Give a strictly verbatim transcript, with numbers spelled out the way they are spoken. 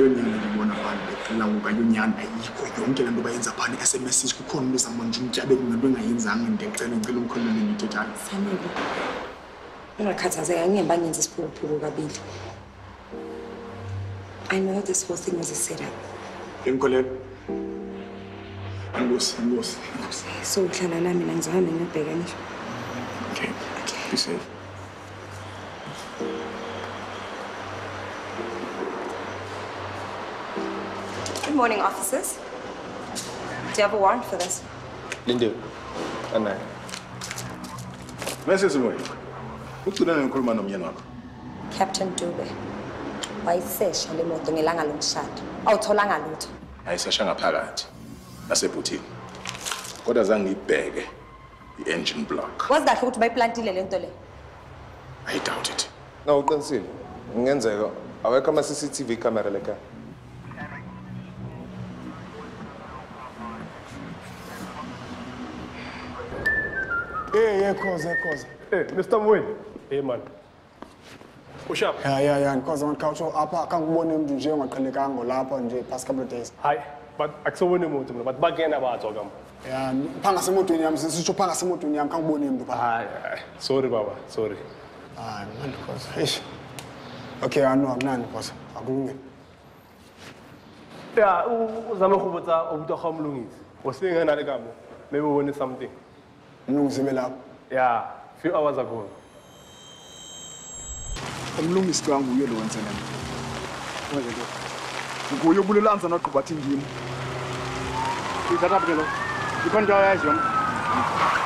I know this whole thing was a setup. So, okay, okay. Be safe. Good morning, officers. Do you have a warrant for this? Lindu, and I. Message away. What's the name of Captain Dube. Why says she left the Ngelanga lomshado? Awutholanga lutho. Ayisashanga phakathi. Nasebutini. Kodwa zange ibheke the engine block. Was that ukuthi bayiplantile lento le? I doubt it. No, uqinisile. Ngenzeka awekho ama C C T V camera leka. Hey, yeah, cause, yeah, cause. Hey, Mister Mwini. Hey, man. What's up? Yeah, yeah, yeah. Because I'm cultural up, can't go on to jail and collect angle lap on the past couple of days. Hi, but I saw one more to me, but back in about Ogam. Yeah, Pangasamotuniam, since you Pangasamotuniam can't go on to. Hi, sorry, Baba, sorry. Ah, man, because. Okay, I know I'm not because I'm going. Yeah, Zamahubata of the home loonies was saying another gamble. Maybe we wanted something. No, Zimela. Yeah, a few hours ago. I'm long is strong, we are the ones in them. Where they go? You go to lands and not to batting him. You can't die, John.